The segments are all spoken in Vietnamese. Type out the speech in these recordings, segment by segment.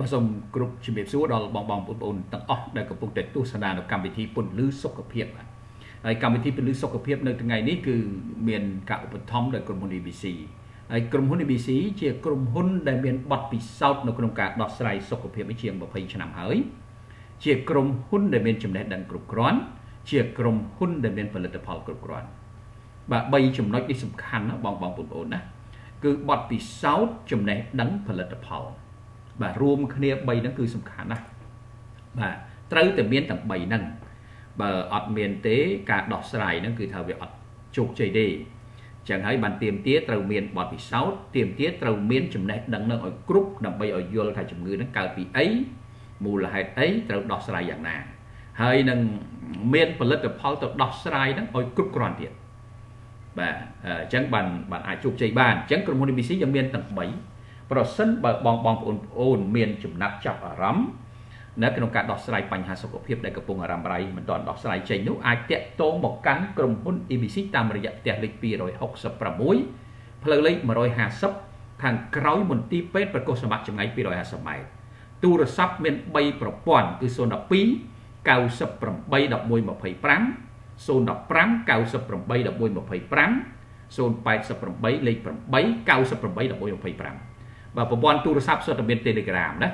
Bà dòng group chỉ biết số đó bong bong bồn tặng ở đây có bồn để tu sanh là cam vị thi bồn lưới sốc cập hiệp này cam vị thi bồn lưới sốc cập hiệp nơi từ ngày ní cứ miền cạo bồn thom đời cồn EBC này cồn hôn EBC chia cồn hôn đời miền bật bị sau nó cồn cả đọt sài sốc cập hiệp với chiềng bờ phây chăn nằm hới chia cồn hôn đời miền chấm đen đằng cồn rón chia cồn hôn đời miền phần lật phò cồn rón và bay chấm nói cái sủng khăn nó bong bong bồn nè cứ bật bị sau chấm đen đằng phần lật phò và rôm kia bay nó cứ sủng khả năng và tới từ miền tầng bảy nâng và ở miền tế cả đọt sài nó cứ thảo về chục trời đi chẳng hãy bàn tiêm tía tàu miền bọt bị sáu tiêm tía tàu miền chấm nét đằng nó ở group nằm bay ở vô thay chấm người nó cào bị ấy mù là hạt ấy tàu đọt sài dạng nào hơi nâng miền phần lớn tập phao tàu đọt sài nó ở group còn tiền và chẳng bàn bạn ai chục trời bàn chẳng còn một địa sĩ dạng miền tầng bảy và sân bờ bong bong ồn ồn miền chụp nát chọc ở rắm nếu cái nông cạn đọt sài bành hà sọc hiệp đại cặp bông ở rắm rải mình đòn đọt sài chảy nếu ai tẹt tô một cánh cầm hôn EBC tam rồi tẹt lịch pi rồi học sập bả muối phơi lấy mà rồi hà sấp thằng cõi mình ti pet và cô sập bạc chừng ngày pi rồi hà sập mày tu rồi sắp miền bay bờ bòn cứ xôn đập pí cao sập bờ bay đập môi mà phải práng xôn đập práng cao sập bờ bay đập môi mà phải práng xôn bay sập bờ bay lịch bờ bay cao sập bờ bay đập môi mà phải práng và bộ phận tu sắp xuất hiện Telegram đấy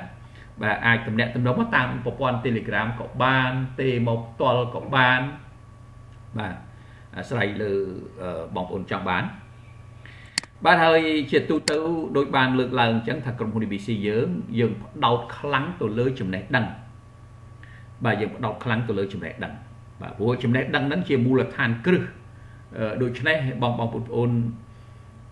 và ai cầm nẹt tầm đó mất tạm bộ phận Telegram có ban T1 toàn có ban và sau này là bóng ổn trong bán bạn hơi triệt tu tự đôi bàn lực lần chẳng thật cầm hồn EBC dưỡng dừng đau lắng tổ lưới chùm nét đăng và dừng đau lắng tổ lưới chùm nét đăng và vô chùm nét đăng đến chia mù là than cư đôi chân này bóng ổn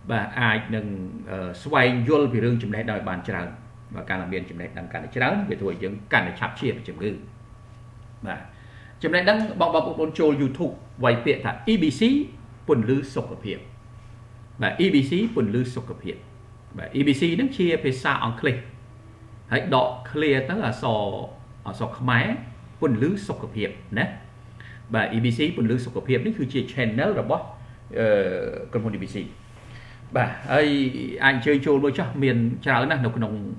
và ai đừng xoay vô vì rương chấm đáy đòi bàn trắng và càng làm biên chấm đáy đăng càng là trắng về thôi chứng càng là chạp chia và chấm ngư và chấm đáy đăng bọc bọc bồn trôi YouTube vài tiện thả EBC quần lư sọc hợp hiệp và EBC quần lư sọc hợp hiệp và EBC đứng chia phía xa on click hãy đọ clear tức là sọ máy quần lư sọc hợp hiệp nè và EBC quần lư sọc hợp hiệp đấy cứ chia channel robot còn một EBC bà ấy anh chơi trôi đôi chắc miền trào nè nó còn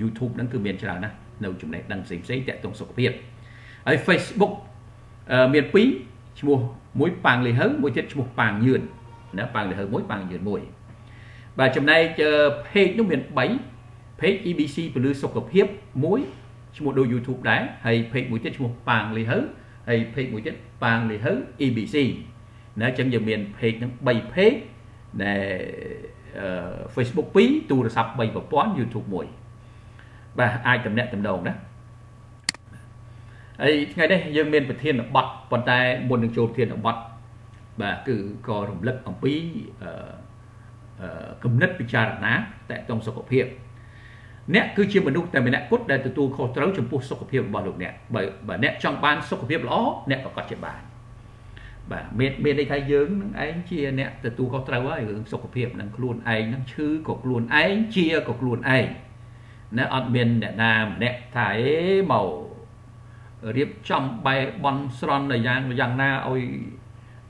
YouTube đang từ miền trào nè đầu chúng này đang dính giấy tại tổng số việc ấy Facebook miền Pí mua mối vàng lì hớn mối chết một vàng nhuyễn nó vàng lì hớn mối vàng nhuyễn mùi và trong này chờ hết nó miền bảy hết EBC và lưu sọc hợp hiếp mối một đôi YouTube đấy hay hết mối chết một vàng lì hớn hay hết mối chết vàng lì hớn EBC nó chẳng giờ miền hết nó bảy hết nè Facebook phí tu là sập bay vào quán YouTube mùi và ai cầm nẹt cầm đầu đó ấy ngày đây dân miền Việt Thiên là bật còn tay buồn đường trồn Thiên là bật và cứ có động lực ông phí cầm nứt bị trà ná tại trong sọc hợp hiệp nẹt cứ chia một lúc tại mình nẹt cốt đây từ tu khó trấu trong cuộc sọc hợp hiệp vào được nẹt bởi nẹt trong ban sọc hợp hiệp đó nẹt có chuyện bàn bà miền đây thái dương anh chia nè từ tu có trâu ấy hướng sọc hiệp năng luôn anh năng chứ cột luôn anh chia cột luôn anh nè ở miền nè nam nè thái màu riệp trong bay băng son này giang na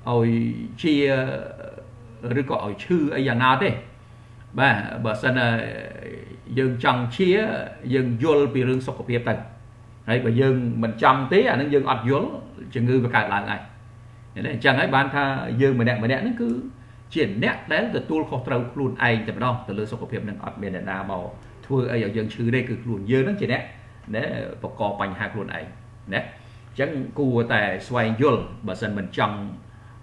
ôi chia rồi gọi chư ấy giang na thế bà sân dương trong chia dương vô bị hướng sọc hiệp này đấy bà dương mình trong tí à năng dương ọt vô chừng ngư và cả lại này chẳng hãy bán tha dương mà nẹt nó cứ chuyển nẹt đấy từ tu khó trâu luôn anh từ đó từ lứa sọc hợp hiệp đang ở miền Nam màu thưa ai ở dân xứ đây cứ luôn dơ nó chuyển nẹt để bọc cò bành hạt luôn anh nè chẳng cua tại xoay vô bà dân mình trong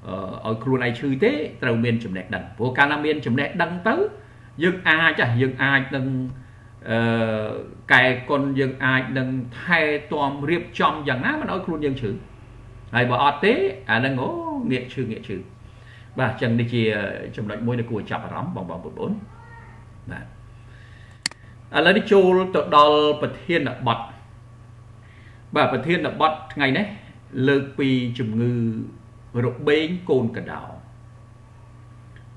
ở luôn này xứ thế trâu miền chấm nẹt đằng vô can miền chấm nẹt đằng tới dương ai chả dương ai đằng cài con dương ai đằng thay toàn riệp trong dạng á mà nói luôn dân xứ hay bỏ ọt tế à đang ngố nghệ trừ và chẳng đi chia chấm lạnh môi này của chạp rắm bóng bóng 14 à lấy đi chôn tọt đo bật thiên là bọt và bật thiên là bọt ngày đấy lơ pì chùm ngư rộ bên côn cả đảo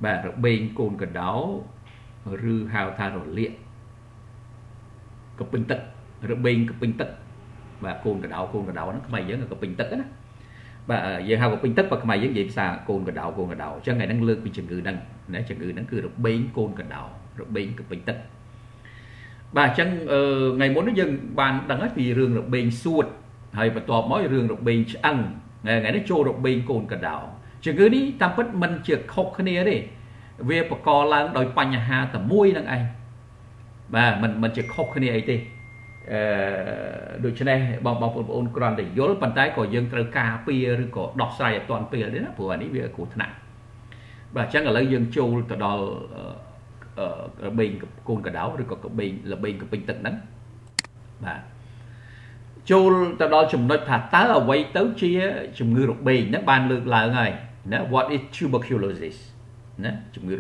và rộ bên côn cả đảo rư hào tha rộ liện cập bình tật rộ bên cập bình tật và côn cả đảo nó mày nhớ là cập bình tật đó và giờ hào của bình tất và mày những dịp xa côn cả đầu cho ngày năng lương bình chừng ngư đăng nãy chừng ngư đăng cứ được bên côn cả đầu được bên cực bình tất bà chân ngày muốn nó dừng bàn đằng hết vì rừng được bình suốt hay mà tọp mỗi rừng được bình ăn ngày ngày nó trôi được bình cồn cả đảo chỉ cứ đi tam bất mình chừa khóc cái này đi về bà co là đòi panh nhà hà tầm mui đang anh bà mình chừa khóc cái này đi đôi chân này bằng bằng phần ôn còn để dối bàn tay của dân từ cà pia rồi có đọc sai toàn pia đấy đó của anh ấy của thằng bà chắc là lấy dân châu từ đó bình cồn cả đảo rồi có bình là bình cái bình tận nắng bà châu từ đó chúng nói thả tá ở quay tới chia chúng người độc bình nó bàn lược lại ngày nó what is tuberculosis nó chúng người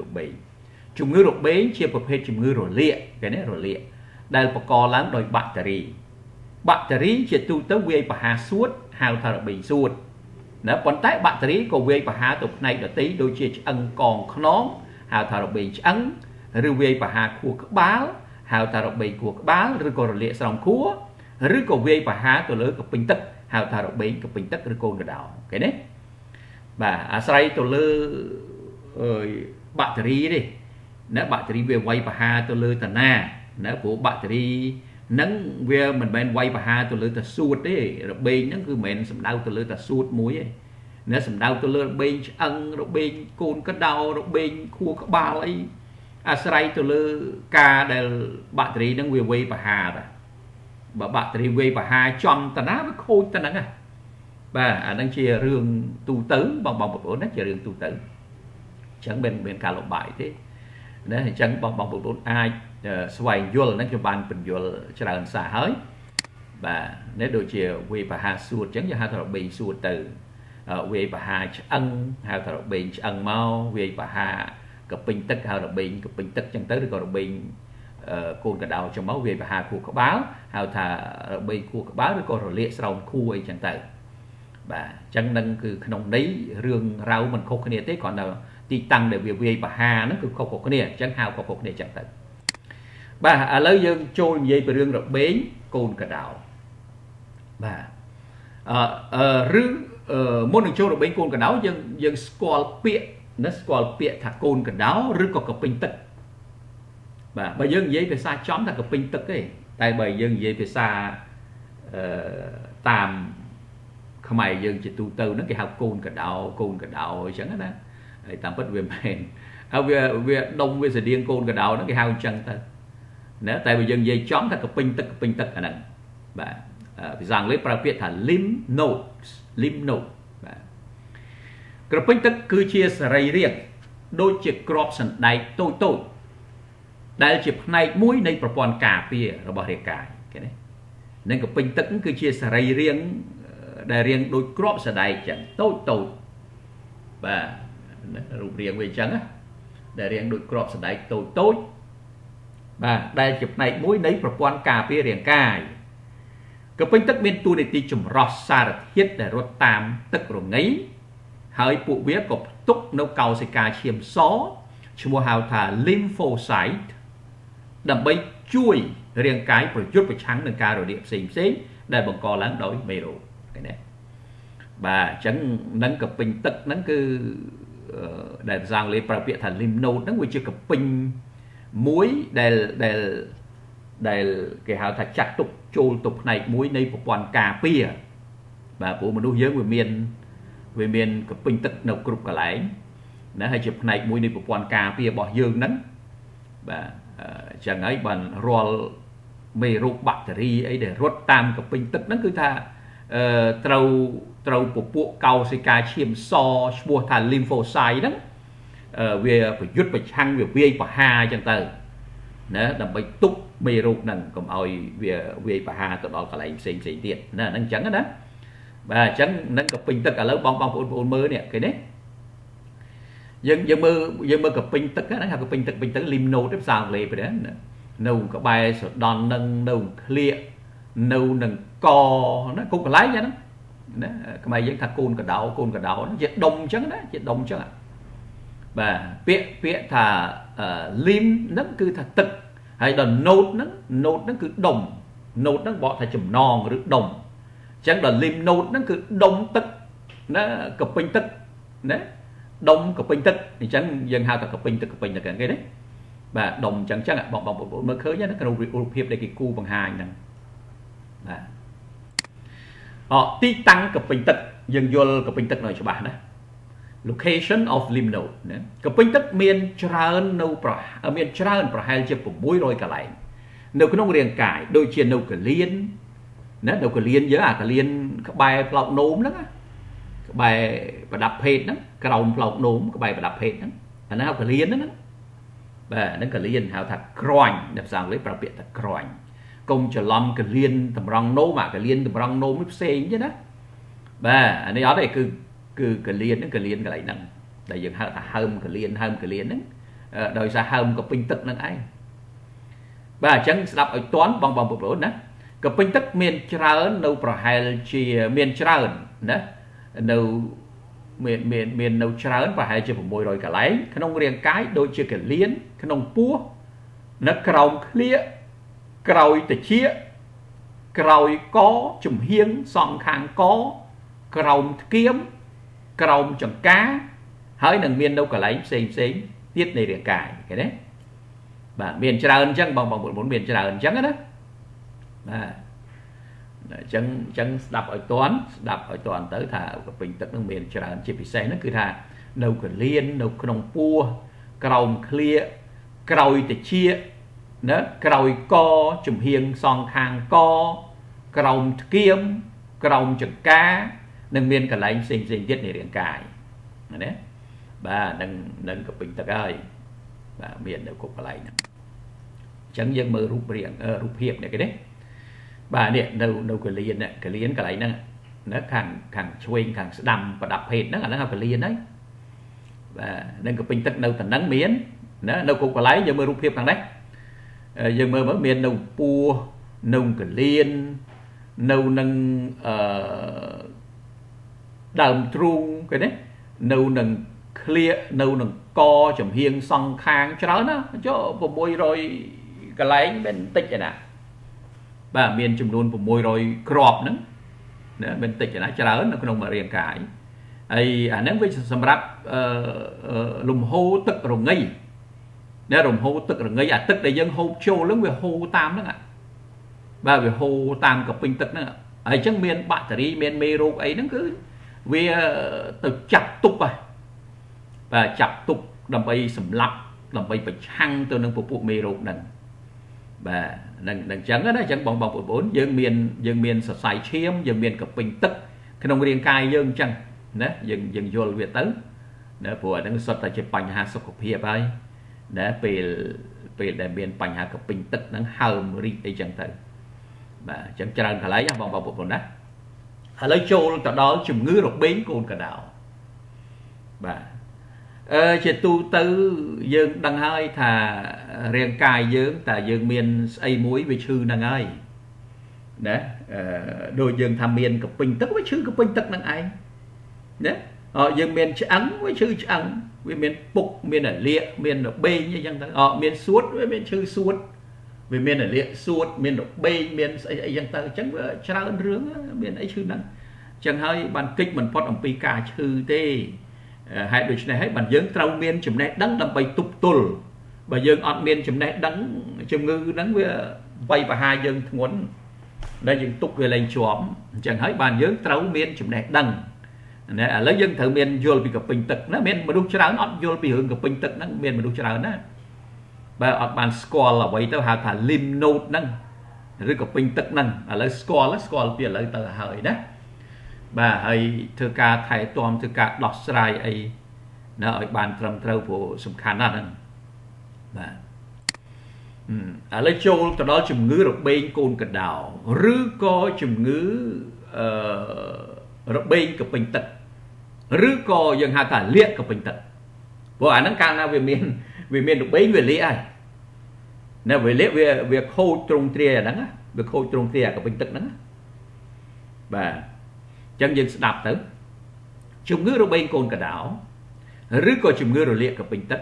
độc bình chia vào hết chúng người rồi lịa cái này rồi lịa đây là có lắm đòi battery chỉ tu tới về và hà suốt hào thở bình suốt nó còn tại battery của về và hà tục này đã tí đôi chia ăn còn nón hào thở bình ấn rồi về và hà của các báo hào thở bình của các báo rồi còn lệ sòng khúa rồi còn về và hà tôi lỡ bình tức hào thở bình của bình tức rồi còn đảo cái đấy và say tôi lỡ battery đi nó battery về quay và hà tôi lỡ tần na nó của battery nắng về mình bên quay và hai tôi lựa ta suốt đấy rồi bên nó cứ mệt sầm đau tôi lựa ta suốt muối ấy nó sầm đau tôi lựa bên ăn rồi bên côn cất đau rồi bên khua các ba lấy asray tôi lựa ca để battery nắng về quay và hà rồi bà battery quay và hai chọn ta ná với khôi ta nắng à bà đang chia rương tu tử bằng bằng một ổ nó chia rương tu tử chẳng bên bên cả lộ bại thế nó chẳng bằng bằng một ổ ai xoay vô nó cho bạn bình vô trở xa hơi và nếu đôi chiều quay và hà suốt chẳng như hai thợ bình suốt từ quay và hà ăn hai thợ bình ăn mau quay và hà cặp bình tất hai thợ bình cặp bình tất chẳng tới được còn bình côn cả đầu trong máu quay và hà khu có báo hai thợ bình khu có báo được còn lệ sòng khu ấy chẳng tới và chẳng nâng cứ nông đấy rương rau mình khô cái này thế còn là ti tăng để quay và hà nó cứ khô cái này chẳng hào khô để chẳng tới bà à lấy dân trôi về về rừng rập bến cồn cả đảo bà rừng muốn được trôi rập bến cồn cả đảo dân dân squall pịa thả cồn cả đảo rừng có bình tật bà dân về xa chóm thả bình tật ấy tại bởi dân về xa tạm không phải dân chỉ tu tư nó cái học cồn cả đảo chẳng hạn đấy tạm bất về mền về đông về sài điên cồn cả đảo nó cái hao chân ta nè tại vì dân dây chóm thành bình tật anh ạ và rằng lấy parapiet là lymph node và cái bình tật cứ chia sợi riêng đôi chiếc crop sần đầy tôi đại chiếc này mũi nàyประปอน cà phê rồi bỏ để cài cái này nên cái bình tật cứ chia sợi riêng đại riêng đôi crop sần đầy chẳng tôi và rụng riêng về chẳng á đại riêng đôi crop sần đầy tôi và đây chụp này mũi nấy và quan cà phê riêng cài cái bên tất bên tu này thì chùm rót xa thiết để rót tam tức rồi ngấy hỡi phụ biết cục túc nấu cầu sẽ cà chiếm số chùm mua hào thả lymphocyte đầm bấy chui riêng cái rồi chút và trắng nâng ca rồi điểm xìm xí đây bằng co lắng đối mê rộ cái này và chẳng nâng cập bình tất nâng cứ để rằng lấy bà viện thả lymph node nâng quy chưa cập bình muối để cái hào thạch chặt tục trôi tục này muối này của quan cà pia và của một đối với người miền của bình tật nộp cục cả lại nó hay chụp này muối này của quan cà pia bỏ dương nắng và chẳng ấy bằng roll mê rục battery ấy để rốt tam của bình tật nó cứ tha trâu của bộ cầu sẽ cà chiêm so mua thành lymphocyte đó về phải dứt phải chăng về vi và hà chẳng từ nữa làm bánh túc mì ruột nằng cầm oi về vi và hà tụi đó cả lại xịn tiền nè nâng trắng đó và trắng nâng cặp bình tất cả lớp bong mơ nè cái đấy dân mơ cặp bình tất á nó học bình tất lim nô tiếp sao lề vậy đó nâu có bài sọt đòn nâng nâu lịa nâu nâng co nó cũng có lái nha nó cái bài dân thạc côn cả đảo nó chết đông trắng đó và pịa thà lim nó cứ thà tực hay là nốt nó cứ đồng nốt nó bỏ thà chùm non rồi đồng chẳng là lim nốt nó cứ đồng tức nó cặp bình tức đấy đồng cặp bình tức thì chẳng dân hao thà cặp bình tức cái đấy và đồng chẳng chắc ạ, bọn mới khơi nhất là hiệp để cái cu bằng hai này họ tí tăng cặp bình tật dừng vô cặp bình tật này cho bạn đó location of lim node cặp bình tật miền tràn nâu ở miền tràn và hai chiếc của mũi rồi cả lại nếu cái nông riêng cải đôi chia nâu cả liên nó đâu cả liên giữa à cả liên các bài lọc nốm đó các bài và đập hết đó cái đồng lọc nốm các bài và đập hết đó và nó học cả liên đó và nó cả liên hào thật croành đẹp rằng lấy đặc biệt thật croành công trở lâm cái liên tầm răng nô mà cái liên tầm răng nô mới xe chứ đó và nó để cứ cái liên cái lại nặng đại diện hạ hơm cái liên đấy đời ra hơm có pin tật năng ấy và chẳng đọc ở toán bằng một lỗ nè cái pin tật miền trơn nâu pro hai chia miền trơn đó nâu miền miền nâu trơn và hai chia một môi rồi cả lấy cái nông riêng cái đôi chia cái liên cái nông pua nó cầu lia còi từ chia còi có chùm hiên sòng hàng có còng kiếm còng chẳng cá hỡi nàng miền đâu cả lấy xem tiết này để cài cái đấy và miền trà ơn chăng bằng một bốn miền trà ơn chăng đó chăng chăng đập ở toán tới thả bình tật nước miền trà ơn chỉ bị xe nó cứ thả đâu cả liên đâu không pua còng clear còi từ chia nó còi co chùm hiên son hàng co còng kiếm còng chừng cá nâng miên cả lấy sinh tiết này điện cài đấy và nâng cặp bình tật ơi và miền đều cục cả lấy chẳng dân mơ rút riêng rút hiệp này cái đấy và điện đâu cái liên cả lấy nè nó càng chuyên càng đầm và đập hết nó là nó học cái liên đấy và nâng cặp bình tật đâu thành nắng miến nó đâu cục cả lấy giờ mơ rút hiệp thằng đấy dân mơ mở miền nông pua nông cẩn liên nông nâng đầm trung cái đấy nông nâng clear nông nâng co chầm hiên song khang cho đó nó cho vùng môi rồi cái lấy bên tích vậy nè và miền chùm luôn vùng môi rồi crop nữa nữa bên tích vậy nè cho đó nó có nông mà riêng cải ấy à nếu với sầm rạp lùm hô tức rồi ngay để đồng hồ tức là người à tức để dân hô châu lớn về hô tam đó ạ và về hô tam cặp bình tức nữa ở trong miền bạn đi miền mê rô ấy nó cứ về từ chặt tục à và chặt tục làm bay sầm lặp làm bay bạch hăng tôi đang phục vụ mê rô đằng và đằng trắng đó chẳng bóng của bốn dân miền sạch sài chiêm dân miền cặp bình tức cái nông riêng cai dân chẳng đó dân vô việt tấn đó của đang xuất tại trên bành hà sọc cục hiệp ấy để về để biến bành hà cặp bình tật nắng hờm rít ấy chẳng tới và chẳng chẳng cả lấy vòng vào bộ phận đó hãy lấy trâu cả đó chùm ngư độc bến cồn cả đảo và chỉ tu tư dương đằng hơi thà riêng cài dương tại dương miền ấy muối với chư đằng ơi đó đôi dương tham miền cặp bình tật với chư cặp bình tật đằng ấy đấy dương miền trắng với chư trắng với miền phục miền ở lịa miền ở bên như dân ta miền suốt với miền chư suốt về miền ở lịa suốt miền ở bên miền ấy dân ta chẳng vợ trao ơn rướng miền ấy chư năng chẳng hơi bàn kích mình phật ông pika chư thế hãy đối này hãy bàn dưỡng trao miền chùm này đắng làm bày tục tùl và dương ọt miền chùm này đắng chùm ngư đắng với bay và hai dương muốn đây dương tục về lên chóm chẳng hãy bàn dưỡng trao miền chùm này đắng lấy dân thử miền vô bị gặp bình tật nó miền mà đúng cho nó vô bị hưởng gặp bình tật nó miền mà đúng cho nó và bạn score là vậy tao hạ thả lim node năng rồi gặp bình tật năng lấy score tiền lấy tờ hời đó bà hãy thưa ca thầy toàn thưa ca đọc sai ấy nó ở bàn trầm trâu của sùng khán năng và lấy châu từ đó chùm ngữ được bên côn cật đảo rứ co chùm ngữ rồi bên cặp bình tật rứ co dân hạ thả liệt cặp bình tật bộ ảnh nó càng nào về miền được bấy về lễ ai nè về lễ về việc khâu trùng tre đó việc khâu trùng tre cặp bình tật đó và chân dân đạp tới chùm ngư rồi bên cồn cả đảo rứ co chùm ngư rồi liệt cặp bình tật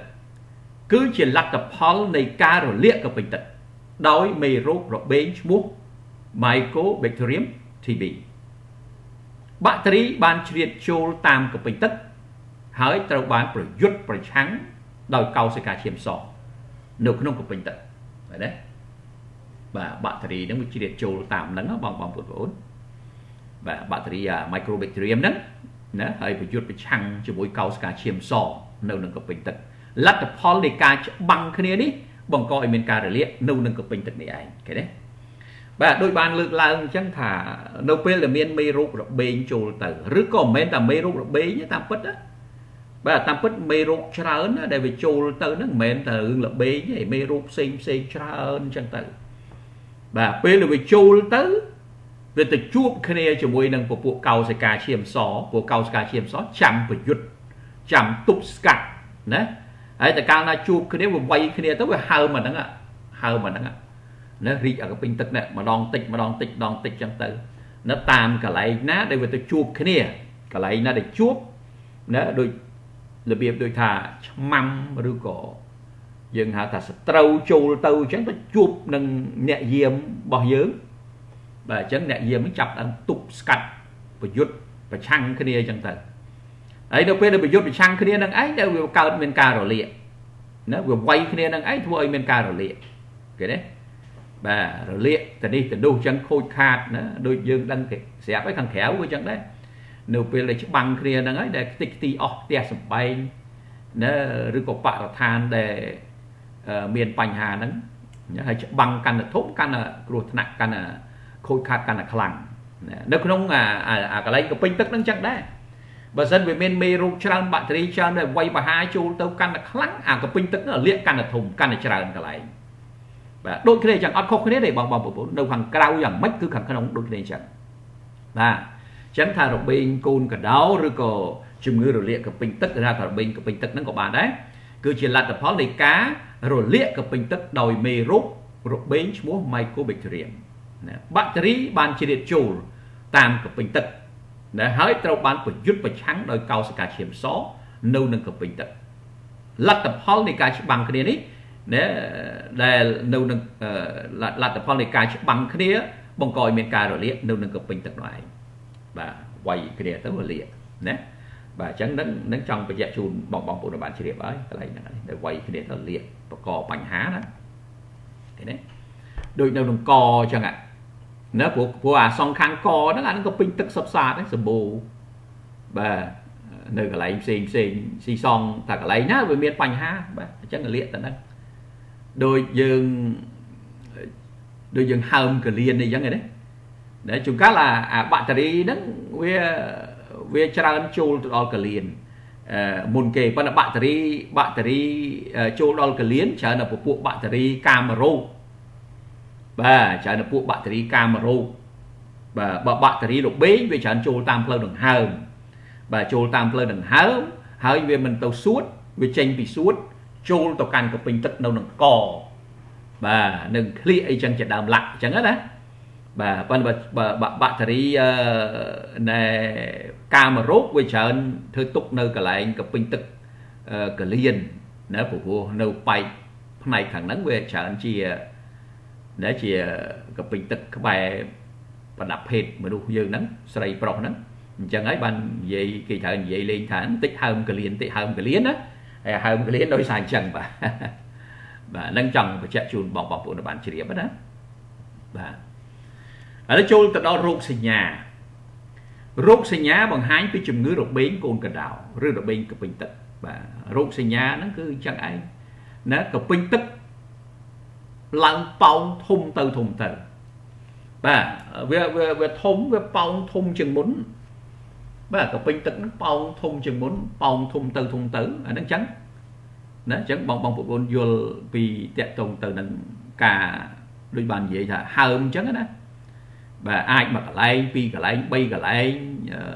cứ chỉ lắc tập hòn này ca rồi liệt cặp bình tật đói mì rốt rồi bên muốc mycobacterium thì bị bạn trí ban triệt chôn tam cặp bình tật hỡi trâu bán bởi dứt bởi trắng đòi cầu sẽ cả chiếm sọ nếu không có bình tĩnh vậy đấy và battery đang bị chi điện châu tạm nắng nó bằng bằng một vốn và battery microbacterium đó nó hơi phải chuột phải chăng cho mỗi cao cả chiêm sò nếu không có bình tĩnh lát tập polyca bằng cái này đi bằng coi mình cà rỉa nếu không có bình tĩnh này anh cái đấy và đôi bàn lực là chẳng thả nấu phê là miên mê rốt rộng bên châu tử rứt có mến là mê rốt rộng bế nhé tam bất á và tam bất mê rốt trả ơn á để về châu tử nó mến là ưng là bế nhé mê rốt xem trả ơn chẳng tử và phê là về châu tử về từ chuộng khá nè cho môi nâng của bộ cao sẽ cà chiếm xó bộ cao sẽ cà chiếm xó chăm và dụt chăm tụp sạc đấy tại cao là chuộng khá nè và vây khá nè tới với hào mà nâng ạ nó ri ở cái bình tật này mà đòn tịch chẳng tử nó tam cả lại ná đây về tôi chuột cái nè cả lại ná để chuột nó đôi là biệt đôi thà mâm rồi cổ dừng hạ thà trâu trâu tâu chẳng phải chuột nâng nhẹ diêm bỏ dớm và chẳng nhẹ diêm mới chặt ăn tụp cạch và dứt và chăng cái nè chẳng tử ấy đâu quên được bị dứt bị chăng cái nè đang ấy đâu vừa cao bên cà rồi lịa nó vừa quay cái nè đang ấy thôi bên cà rồi lịa cái đấy và rồi liệt thì đi từ đâu chẳng khôi khát nữa đôi dương đang sẽ phải thằng khéo với chẳng đấy nếu về lấy chiếc băng kia đang ấy để tịch tì ọt đẹp sầm bay nó rồi có bạ là than để miền bành hà nắng hay chiếc băng căn là thốn căn là ruột nặng căn là khôi khát căn là khẳng nếu không cái lấy cái pin tức đang chẳng đấy và dân về miền mê rục tràn bạn thấy tràn này quay vào hai chỗ tàu căn là khẳng cái pin tức là liệt căn là thùng căn là tràn cả lại và đôi khi này chẳng ăn khóc cái đấy để bằng bộ đầu hàng cao chẳng mất cứ khẳng khăn ông đôi khi này chẳng là chẳng thà được bên côn cả đáo rồi cổ chùm ngư rồi liệt cả bình tức ra thà bên cả bình tức nó có bạn đấy cứ chỉ là tập phó lấy cá rồi liệt cả bình tức đòi mê rốt rồi bên múa mày cô bình thường battery ban chỉ điện chủ tam cả bình tức để hái trâu bán của dứt và trắng đòi cao sẽ cả chiếm số nâu nâng cả bình tức lật tập phó lấy cá bằng cái đấy để nâu nâng là tập phong này cài bằng cái đĩa bằng coi miền cài rồi liệt nâu nâng cực bình tật loại và quay cái đĩa tới rồi liệt nè và chẳng nâng trong cái dạy chùn bóng bóng của bạn chỉ điểm ấy cái này để quay cái đĩa tới liệt và cò bánh há đó thế đấy đôi nâu nâng cò chẳng ạ nó của song kháng cò nó là nó cực bình tật sập xa đấy sầm bù và nơi cái này xì song ta cái này nhá với miền bánh há và chẳng là liệt tận đấy đôi dương hầm cái liền này giống này đấy để chúng cá là bạn thấy đó về tràn trôi đo cái liền môn kề bạn là bạn thấy trôi đo cái liền trở là một bộ bạn thấy camera và trở là bộ bạn thấy camera và bạn thấy được bế về tràn trôi tam plơ đường hầm và trôi tam plơ đường hầm hơi về mình tàu suốt về tranh bị suốt chôn tàu canh của bình tức đâu nâng cò và nâng khlia chẳng chật đàm lặng chẳng hết á và bạn thấy này camera với chân thưa tục nơi cả lại cặp bình tức cả liền nó phục vụ nấu bay này khẳng nắng về chân chia để chia cặp bình tức các bài và đập hết mà đủ dư nắng sợi bọc nắng chẳng ấy ban vậy kỳ thời vậy lên thản tích hầm cả liền á hai cái liên đối sàn chẳng và nâng chồng và chạy chùn bọc của bạn chỉ điểm đó và ở đó chôn từ đó rốt sinh nhà bằng hai cái chùm ngứa đột biến cồn cả đảo rơi đột biến cực bình tật và rốt sinh nhà nó cứ chẳng ai nó cực bình tật lăng bao thùng từ và về thùng về bao thùng chừng muốn và cặp bình tật nó bong thùng chừng muốn bong thùng từ ở nắng trắng nó trắng bong bột bồn vô vì tẹt thùng từ nắng cả đôi bàn vậy là hầm trắng đó và ai mà cả lại bay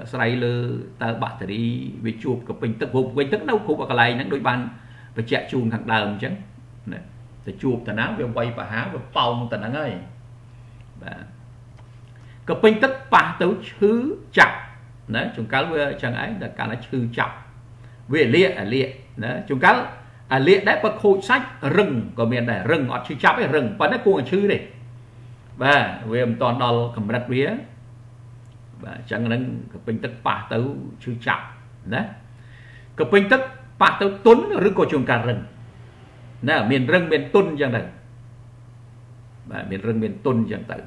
say lơ ta bạn thì đi về chụp cặp bình tật vùng bình tật đâu cũng cả lại nắng đôi bàn và chạy chùn thằng đờm trắng để chụp tờ áo về quay và há và bong tờ nắng ấy và cặp bình tật ba tấu chứ chặt đó, chúng cá chẳng ấy là cá nó trừ trọng về liệt đó chúng cá liệt đấy bậc hội sách rừng của miền này rừng họ trừ trọng cái rừng và nó cuồng chư này và về toàn đòn cầm rạch vía và chẳng năng bình tức bà tấu trừ trọng đấy cái bình tức bà tấu tuấn rừng của chúng cá rừng นะเมียนเรื่องเมียนตุนอย่างนั้นเมียนเรื่องเมียนตุนอย่างนั้น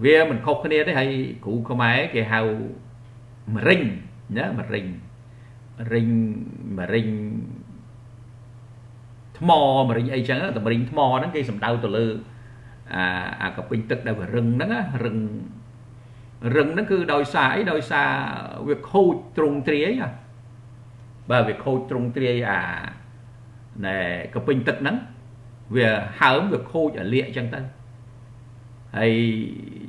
เวียมันคบคนนี้ได้ให้ขู่เขาไหมแกเฮามาริงนะมาริงทมอมาริงไอจังนะแต่มาริงทมอนั้นแกสำเดาตัวเลยกับเป็นตึกได้ว่าเรื่องนั้นนะเรื่องนั้นคือดอยสาเวียโคตรงเตรียอ่ะบ่าเวียโคตรงเตรียnày กับเป็นตึกนั้นเวียหาเวียโคจะเลี้ยจังนั้นhay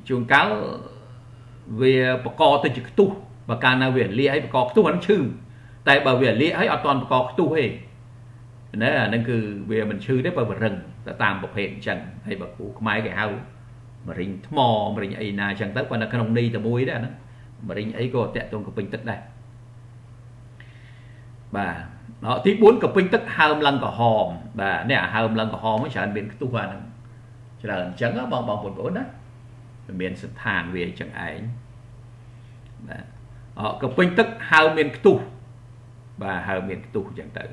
chuồng cáo về bà co tới chữ tu bà can nào về lia ấy bà co tu hắn chư tại bà về lia ấy ở toàn bà co tu hề đấy là nên cứ về mình chư đấy bà rừng ta tam bậc hiện chẳng hay bà cụ mai cái hao mà rình mò mà rình ấy na chẳng tới quan là khăn ông đi từ muối đấy mà rình ấy có tẹt tôn của bình tức đây bà họ tiếp bốn của bình tức hao lăng của hòm bà nè hao lăng của hòm mới chẳng biến tu hoànฉะนั้นจังก็บางคนก็นะเมียนสถานเวียจังไอ้ก็เป็นตึกหาวเมียนตุบ่าหาวเมียนตุจังเต๋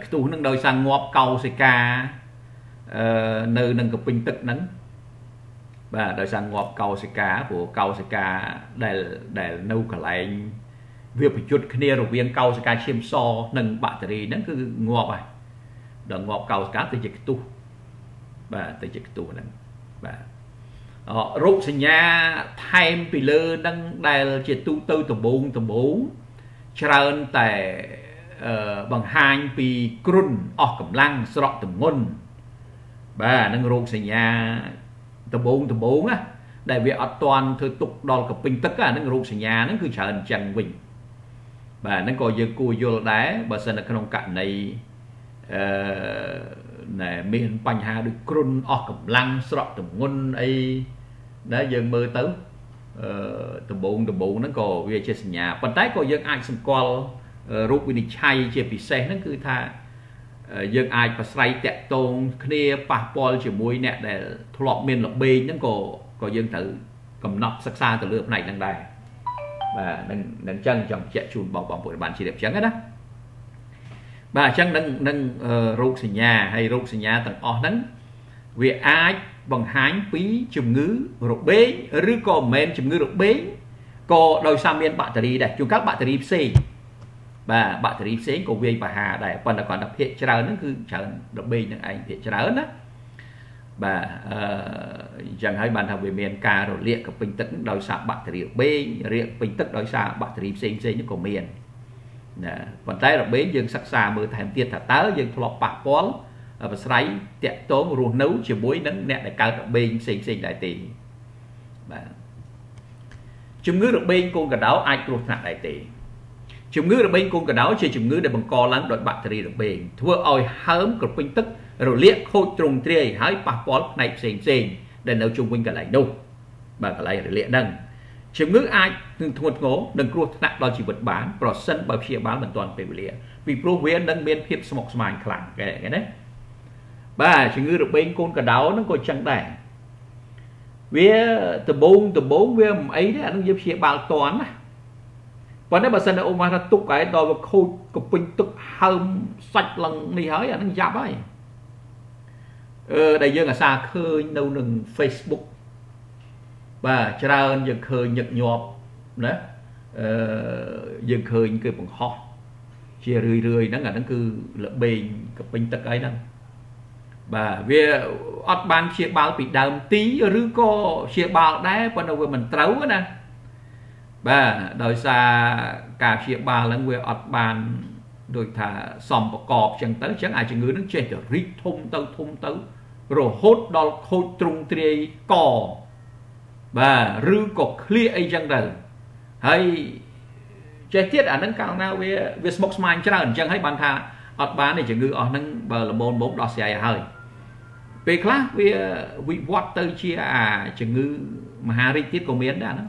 อตุนั่งโดยสังงบเกาสิกาเนยนั่งก็เป็นตึกนั้นบ่าโดยสังงบเกาสิกาผัวเกาสิกาได้นู่กระไรเวียบจุดคเนียร์เวียงเกาสิกาเชื่อมซอนั่งบัตรีนั่นคืองบไปโดยงบเกาสิกาติดจิกตุบ่าติดจิกตัวนั้นบ่ารูปสัญญาไทม์ปีเลอร์นั่งได้จิตตู้ตู้ตัวบุ้งเชิญแต่บางฮันปีกรุ่นออกกำลังสระตัวงนบ่านั่งรูปสัญญาตัวบุ้งนะได้เวียอัตวันเธอตุกดอลกับปิงตึกนั่งรูปสัญญานั่นคือเชิญจังวิ่งบ่านั่งก่อเยกูโยลได้บ่าเสนอขนมกะในมีปัญหาดึกรุ่นออกกำลังสระตุ่มงนไอ้นะยังมือตื้อตุ่มบุญนั่นก็เวียเชสญาปัจจัยก็ยังไอ้สมกอลรูปวินิจฉัยเจพิเศษนั่นคือท่ายังไอ้ปัสไลแตะตรงคเนียปะปอลเฉียบมวยเนี่ยแต่ทลอกเมียนหลอกเบนนั่นก็ยังถือกำนับสักซาตัวเลือกไหนนั่งได้และนั่งจังจังเจชูนบอกปวดบันชีเด็บจังนะบ่าจังนั่งรูปสัญญาให้รูปสัญญาต่างออกนั้นเวียอาจบังหันปีจุ่มงื้อรบเบ้หรือก็เมนจุ่มงื้อรบเบ้ก็โดยสามีบัตรตรีได้จุ่มกับบัตรตรีเซ่บ่าบัตรตรีเซ่ก็เวียบ่าหาได้ปัจจุบันดับเพจเจริญนั่นคือเจริญรบเบ้นั่นเองเพจเจริญนะบ่าจังให้บันทำเวียเมนการโดยเรียกกับปิงตึกโดยสาบัตรตรีรบเบ้เรียกปิงตึกโดยสาบัตรตรีเซ่เซ่นี่ก็เมนcòn trái là bế dương sắc xa mưa thèm tiệt thả tớ dương thọ bạc bón và sấy tiệt tố ruộng nấu chiều muối nắng nẹt để cao được bên xinh đại tỷ chùm ngứa được bên con cả đảo ai ruột nặng đại tỷ chùm ngứa được bên con cả đảo chơi chùm ngứa để bằng co lắng đội bạc thì được bên thua oi hớm cực quanh tức rồi liếc khôi trùng trề hái bạc bón này xinh để nấu chung quanh cả lại đâu bằng cả lại liếc nâng chừng ngứa ai từng thua ngố đừng cua nặng đòi chỉ vật bán bỏ sân bảo chia bán mình toàn tiền lẻ vì pro huế nâng bên phép smock smile khẳng cái đấy ba chừng ngứa được bên con cả đáo nó còn chẳng đẻ về từ bốn về ấy đấy anh giúp chia bán toàn này còn đấy bảo sân ông mà tụt cái đòi vào khôi cục bình tụt hầm sạch lần đi hỏi anh giáp ấy đại dương là xa khơi đâu đừng Facebookบ่าเจริญยังเคยหยกหยอบนะยังเคยคือผมหอบเชียร์เรื่อยๆนั่นแหละนั่นคือระเบิดกับเป็นตะไคร้นั่นบ่าเวอดบางเชียร์บาลปิดดาวตีหรือก็เชียร์บาลได้ปนเอาเวมันเต้ากันนะบ่าโดยสาการเชียร์บาลแล้วเวอดบางโดยถ้าสมประกอบจังเต้าจังอาจจะเงื้อนั่งเชียร์จะริทมเต้าทมเต้าโรฮดดอลโคตรงเตรียก่อบ่ารื้อกบเคลียไอจังเดิมให้เจติส์อันนั้นกลางนาเวสมกสมานเจริญจังให้บันทาอัดบ้านในจังกืออันนั้นเบอร์ละโมนบดดอเสียเลยไปคลาสเววิวัตเตอร์เชียจังกือมหาฤทธิ์ก็เมียนได้นะ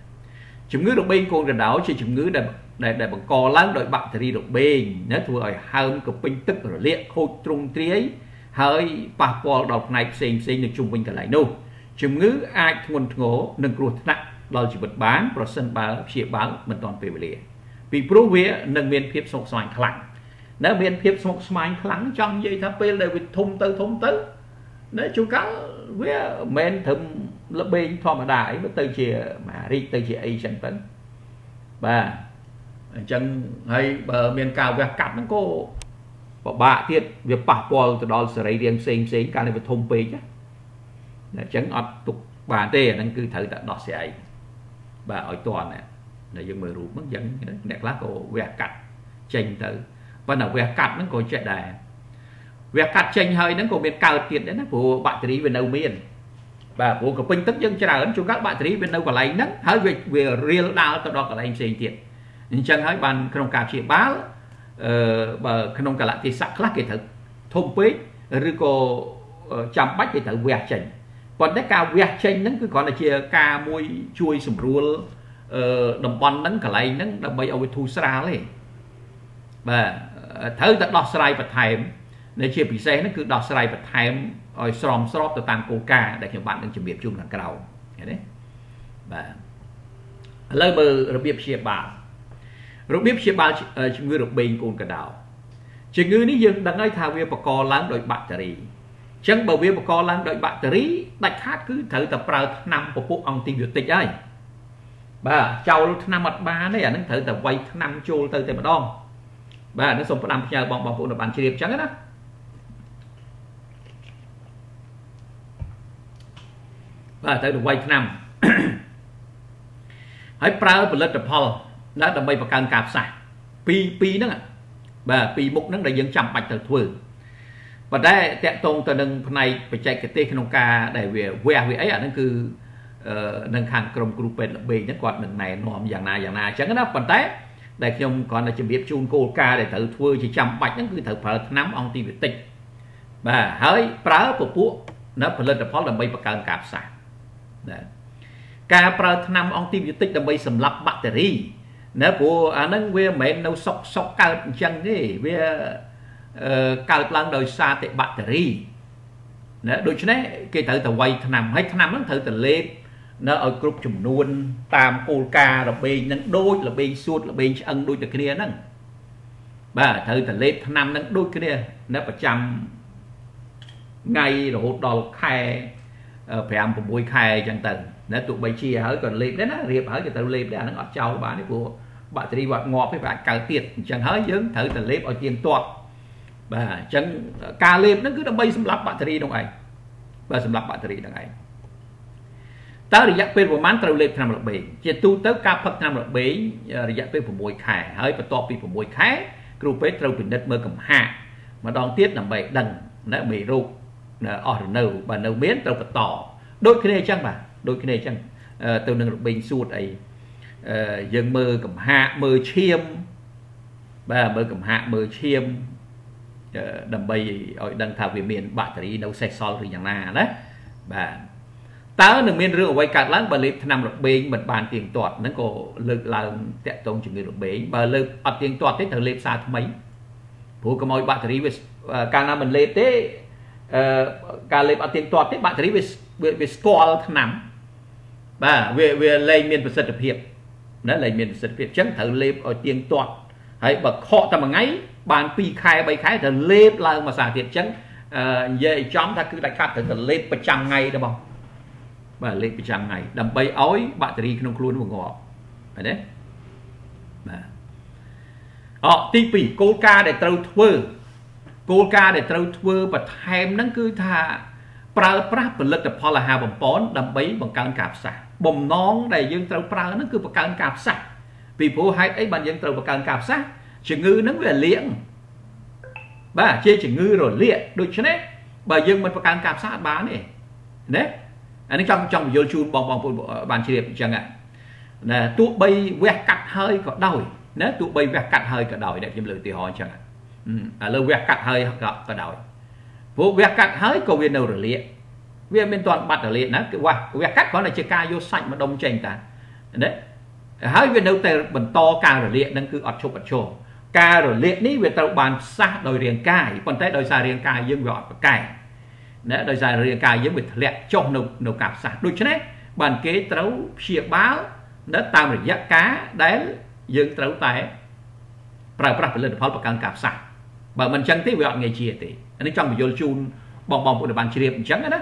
chủng ngữ động bên cô gần đó chỉ chủng ngữ để bằng co láng đội bạn thì đi động bên nhớ thua ở hơn cục binh tức rồi lệ khôi trung trí hơi bạc bò độc này xem được chung bình cả lại đâu chủng ngữ ai nguồn ngố nâng ruột nặngเราจะบดบ้านประสนบ้าเฉียบบ้ามันตอนเปรียบปีพรุ่งนี้หนึ่งเมียนเพียบสงสารคลังแล้วเมียนเพียบสงสารคลังจังยี่ทับเป็นเลยวิทุ่มเตอทุ่มเตอแล้วจุกังเว้ยเมียนถึงระเบียงธรรมดาไอ้เตยเฉียมาดิเตยเฉียไอ้ฉันเป็นบ่าจังไอ้เมียนเก่าแบบกัดมันก็บ่าเทียบแบบปากบอลตัวดอลสไลด์เรียงเซ็งเซ็งการเลยวิทุ่มไปจ้ะจังอัดตุกบ่าเต้นั่นคือเธอแต่ดอเสียbà ở toàn này là dân mười rủ mất dân đẹp lá cổ vẹt cạch chanh tự và là vẹt cạch nó còn chạy đài vẹt cạch chanh hơi nó còn biết cao tiền đấy nó của bạn trí bên đầu miền và của cái pin tất dân trả ấn cho các bạn trí bên đâu còn lấy nấc hơi việc về riêng đào tao đó cả anh xây tiền nhưng chẳng hỏi bàn không cả chị báo bờ không cả lại thì sạc lắc cái thực thông quý rồi cô chăm bách cái thử vẹt chanh còn đấy cao vẹt chanh nó cứ còn là chia ca môi chui sủng rùa đồng bắn nắng cả lấy nắng đồng bay ao thu sra đấy và thở tận đọt sray bật thèm để chia bị xe nó cứ đọt sray bật thèm rồi sòm sót từ tam cô ca để hiểu bạn đang chuẩn bị chung là cái đầu đấy và lời bờ rồi biết chia bà rồi biết chia bà chúng người được bên cùng cả đầu chỉ người nấy dừng đang ngay thao về bạc co láng đội bạc trời chẳng bảo vệ một con lan đội bạc trí đặt hát cứ thử tập vào năm của phụ ông tìm được tịch ấy bà cháu lúc năm mặt ba này nó thử tập quay năm chô tới từ mặt đòn bà nó sống làm nhờ bọn phụ là bạn chỉ điểm trắng đó và tới được quay năm hãy prao và lên tập hò đã đầm bay vào càng cạp sạc pi pi đó bà pi mục nó là dân chăm bạch thật thường và đây tẹn tông từ nâng này phải chạy cái tê khăn ca để về ấy nó cứ nâng hàng cầm group bên bên nhất quạt nâng này nó dạng này chẳng nó còn té để không còn là chỉ biết chun cô ca để thử thua chỉ chăm bạch những cứ thử phải nắm ông tìm tịch và hơi phá của phụ nó phải lên tập phó là mấy bậc càng cạp sạc ca phá nắm ông tìm tịch là mấy sầm lắp battery nếu của nâng về mấy nấu sọc sọc cao chân đi về cao lăng đời xa tệ bạc tỉ đối chứ đấy cái thử tàu quay nằm hết năm nó thử tàu lên nó ở group chùm luôn tam cô ca là bên nâng đôi là bên suốt là bên ăn đôi từ kia nâng bà thử tàu lên năm nâng đôi kia nó phải chăm ngay rồi hốt đòn khai phải ăn một buổi khai chẳng tầng nó tụi bay chia hỡi còn lên đấy nó riêng hỡi cái tàu lên để nó ngọt cháu bà này của bạn đi hoạt ngọt với bạn càng tiệt chẳng hỡi dưỡng thử tàu lên ở tiền toạc bà chẳng cà lêm nó cứ đang bay xâm lắp bạn thầy đồng ảnh và xâm lắp bạn thầy đồng ảnh ta để dạy bên của mán trâu lệp nằm lập bể chỉ tu tới ca phật nằm lập bể để dạy bên của mùi khải hơi và to bị của mùi khái group bếp trâu bình đất mơ cầm hạ mà đón tiết nằm bậy đằng đã bị rụt ở nâu và nâu biến trâu vật tỏ đôi khi này chăng bà đôi khi này chăng từ nâng lập bình suốt ấy dân mơ cầm hạ mơ chiêm bà mơ cầm hạ mơ chiêm đầm bay ở đằng thảo về miền bạn thấy đâu xe so thì chẳng là đấy và tớ đừng miền rượu quay cạt lắm và liệp nằm được bên mình bàn tiền toạt nó có lực là tẹt tông chừng người được bể và lực ở tiền toạt thế thử liệp xa thứ mấy phụ có mọi bạn thấy càng là mình liệp thế càng liệp ở tiền toạt thế bạn thấy về score nằm và về lấy miền vật thực hiện đó lấy miền thực hiện chẳng thử liệp ở tiền toạt hãy bật họ ta mà ngay bàn pi khai bay khai thì lên là mà xả tiền chấn về chóm ta cứ đại khát thì lên một trăm ngày đúng không và lên một trăm ngày đầm bay ói bạn thì đi không luôn một ngõ phải đấy họ ti pì cô ca để trâu thưa cô ca để trâu thưa và thèm nó cứ thà prapra và lực tập hoa là hà bằng pón đầm bay bằng cán cạp xả bồng nón đầy dương trâu pra nó cứ bằng cán cạp xả vì phố hai ấy bàn dân trâu bằng cán cạp xả chỉ ngư nó về liệng bà chê chỉ ngư rồi liệng được chứ đấy bà dân mình phải càng cạp sát bán này đấy anh trong trong vô chun bong bong bàn chỉ điểm chẳng ạ là tụ bay vẹt cắt hơi có đầu nếu tụ bay vẹt cắt hơi cả đầu đẹp chim lưỡi thì hỏi chẳng ạ lâu vẹt cắt hơi có đầu vô việc cắt hơi cầu viên đầu rồi liệt viên bên toàn mặt ở liệt nó qua việc cắt có là chỉ ca vô sạch mà đông chành ta đấy hơi viên đầu tề bẩn to ca rồi liệt đang cứ ọt chụp ca rồi liệt ní về tàu bàn xa đồi riêng cài còn tới đồi xa riêng cài dương gọt cài đấy đồi xa riêng cài dương bị lẹ trong nấu cạp xa đôi chứ đấy bàn kế tấu chia báo đã tam rồi giác cá đấy dương tấu tay phải phải lên pháo bạc cạp xa bởi mình chẳng thấy vợ ngày chia thì anh trong một chun bong bong của bàn chia điểm trắng đó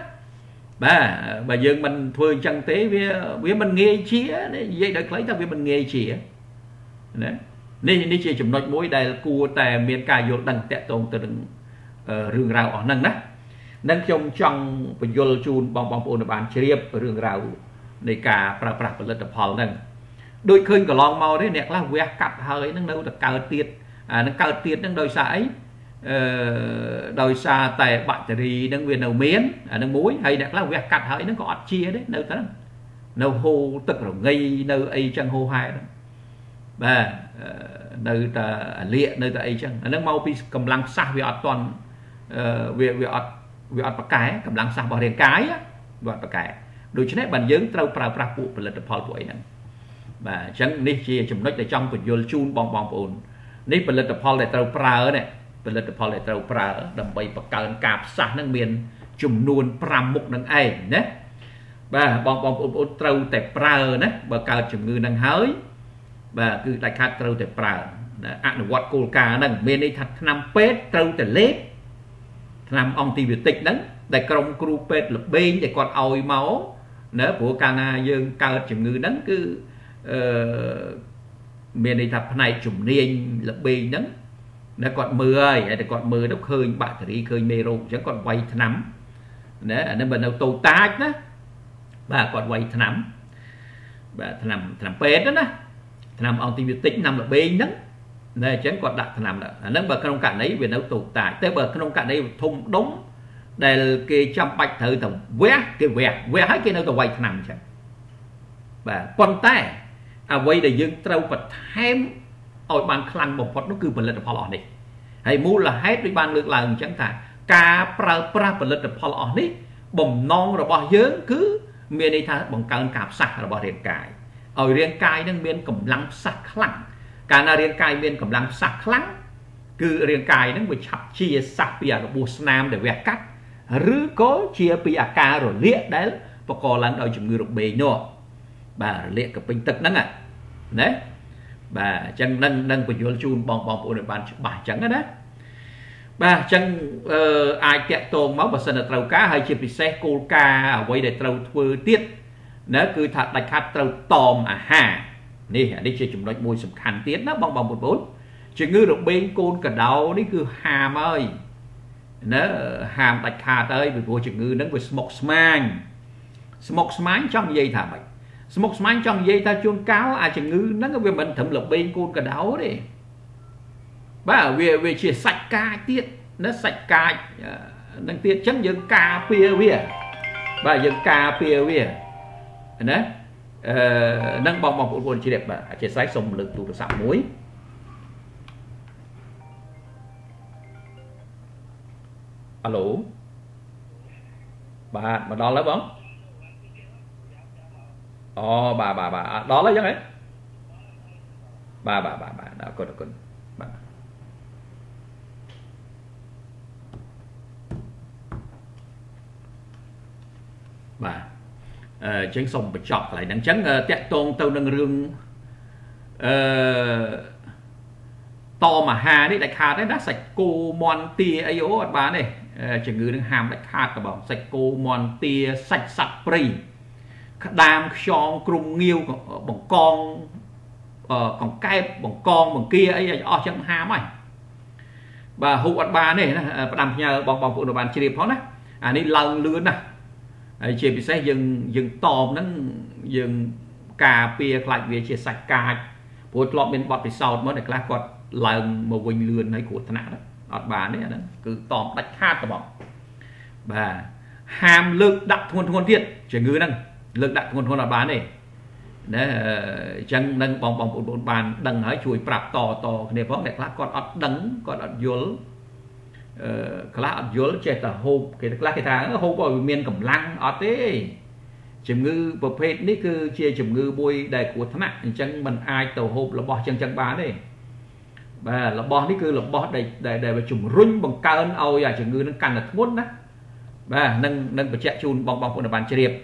bà dương mình thường chẳng thấy với mình nghe chia vậy đã lấy ta với mình nghe chia đấy nên đi chơi chụp nội mũi đây cua tè miền cài vô đằng tẹt tồn từ rừng rào ở nâng đó nâng trong trong bình vô chun bong bong ôn bàn chia rừng rào để cả pra pra lên tập hòn nâng đôi khơi cả lon màu đấy nẹt là ve cặp hơi nâng đâu được cao tiệt nâng cao tiệt nâng đôi xa ấy đôi xa tè bạn thì nâng viên đầu miến nâng mũi hay nẹt là ve cặp hơi nâng có chia đấy nơi đó nâu hô tức rồi ngây nơi ấy chẳng hô hai đó và nơi ta lịa nơi ta ấy chăng nó mau bị cầm lăng xa vì ở toàn vì ở cái cầm lăng xa bỏ đèn cái á và cái đối với bản dưỡng trâu pra pra phụ và lật phò của ấy nè và chẳng đi chia chấm nói để trong của vô chun bong bong ồn đi phần lật phò để trâu pra này phần lật phò để trâu pra đầm bay bạc cạn cạp xa năng miền chùm nuôn pra mục năng ấy nhé và bong bong ồn trâu để pra nhé bạc cạn chùm ngư năng hới và cứ đại khát trâu để prà ăn quạt cồn cà nè bên đây thật nằm pet trâu để lép nằm ông ti biệt tịch nắng đại công cù pet lập bên để còn oi máu nữa của cana dương cao chừng ngư nắng cứ bên đây thật này chủng niên lập bên nắng đã còn mưa để còn mưa đốc khơi bạn thì khơi mê rô chứ còn quay nắm để nên mình đầu tàu ta đó và còn quay nắm và nằm pet đó nè làm ông tìm tích nằm ở bên đó này chén còn đặt làm là nâng bờ không cả đấy về nấu tụ tại tới bờ không cả đây thùng đống để kia trăm bạch thử tổng vé cái vẹt vé hết cái nơi tàu quay nằm chẳng và con tay quay để dương trâu vật thêm ôi bàn khăn một vật nó cứ bật lên được họ này hay mua là hết đi ban lượt lần chẳng thà ca pra pra bật lên được họ này bầm non rồi bỏ dớn cứ miền đi thà bằng cạn cạp sạc rồi bỏ điện cài ở riêng cài đang miền cầm lăng sạc lăng cả na riêng cài miền cầm lăng sạc lăng cứ riêng cài đang bị chập chia sạc bia bùa nam để vẽ cắt rứ có chia bia ca rồi liệt đấy và còn lần đầu chụp người được bề nhọ bà liệt cặp bình tật nắng à đấy bà chân nâng của vô chun bong bong ổn bàn bà trắng đó đấy bà chân ai kẹt tôm máu và sân là trâu cá hay chia bị xe cô ca quay để trâu thưa tiết nó cứ thật đại khát trâu tòm à hà nè đi chơi chụp nói môi sầm khăn tiếng nó bong bong 14 chỉ ngư được bên côn cả đầu đấy cứ hàm ơi nó hàm đại khát ơi vì vô chỉ ngư nó với smoke smang trong dây thả bạch smoke smang trong dây ta chuông cáo à chỉ ngư nó có về mình thẩm lộc bên côn cả đầu đi bà về chia sạch ca tiết nó sạch ca năng tiết chấm dừng ca pia vía và dừng ca pia vía nè nâng bong bong buồn chỉ đẹp mà chia sẻ sông lực tụ được sạm muối alo bà mà đó lấy bóng oh bà đó lấy chứ đấy bà đã coi được con bà bà chén sông bị chọc lại đang chấn tẹt tôn tâu nâng rương to mà hà đấy đại khát đấy đã sạch cô mon tia ấy ố bà này chỉ người đang hàm đại khát cả bỏng sạch cô mon tia sạch sạch pri đam son krum nghiêu bỏng con còn cay bỏng con bỏng kia ấy ở trong hàm mày bà hụ bà này làm nhà bỏng bỏng phụ nữ bàn chỉ đẹp đó à đi lần lươn này chia bị say dừng tòm nó dừng cà pia lại về chia sạch cà một lọ bên bọt bị sầu mới được lá cọt lần một quỳnh lươn hay của thằng đó ọt bà đấy là cứ tòm đạch hát cả bọn bà hàm lực đặt thôn thiệt chuyển ngư năng lực đặt thôn là bà này để chân nâng bong bốn bàn đằng nói chuối prap to nếp bóng đẹp lá cọt ọt đắng cọt ọt dối Khá ập dối chết là hộp cái tháng hộp ở miền Cẩm Lăng ở thế chìm ngư bộ phết ní cứ chia chìm ngư bôi đầy của thằng nặng chẳng mình ai tàu hộp là bỏ chân chân bán đi và là bỏ ní cứ là bỏ để mà chùm rung bằng cao ơn âu và chìm ngư nó càng là thuốc đó và nâng vào chạy chùn bóng bóng của nó bàn chế điệp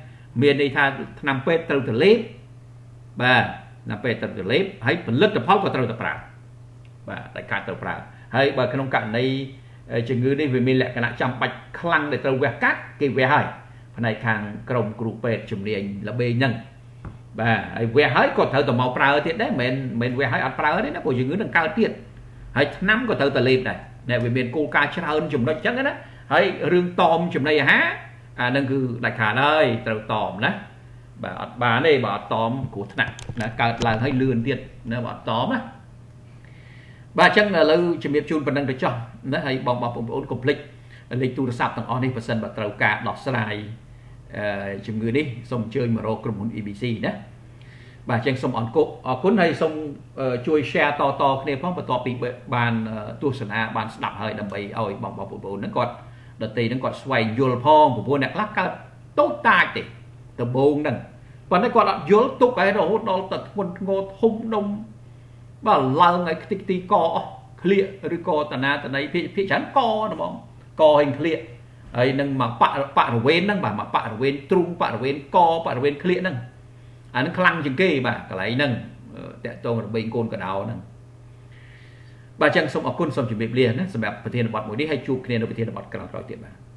miền đây tha nằm pet từ clip và nằm về tập clip hãy phần lướt tập pháo và tập tập và đại ca tập pháo hãy bởi không cạn đây chừng ngư đi về mình lại cái lại trăm bạch khăn để tàu vẹt cát kỳ vẹt hải phần này càng cồng group về chùm điện là bê nhân và hãy vẹt hải còn thợ tàu màu prao thiệt đấy mình vẹt hải ăn prao đấy nó của chừng ngư đằng cao thiệt hãy nắm của thợ tập clip này nè về miền cô ca chăn hơn chùm đó chắc đấy hãy rương tòm chùm này há nâng cứ đại khả đây tàu tòm đấy bà này bà tóm của thằng nặng cả là hơi lươn tiền nó bà tóm á bà chắc là lâu chuẩn bị chun và đang được cho nó hay bóng bóng ổn cục lịch tu sạp thằng on đi và sân bà tàu cả đọc xài chừng người đi xong chơi mà rồi cùng muốn EBC đấy bà tranh xong on cục cuốn hay xong chui share to to nên phong và to bị bàn tu sân à bàn đạp hơi đầm bầy ôi bóng bóng ổn nó còn đợt tì nó còn xoay vô phong của vua nẹt lắc cả tốt tai tì từ bốn lần và nó còn là dối tục cái đó đó tật quân ngô thông đông và là ngày tích tí co khịa rồi co tà na tà này phía chán co đúng không co hình khịa ấy nâng mà bạ ở bên nâng bà mà bạ ở bên trung bạ ở bên co bạ ở bên khịa nâng nâng khăn chừng kê bà cái lấy nâng tẹo tông ở bên côn cả đào nâng bà chẳng xong ở côn xong chuẩn bị liền á xong bà thiên bọt mỗi đi hay chụp nên nó bị thiên bọt cả lòng rồi tiệm bà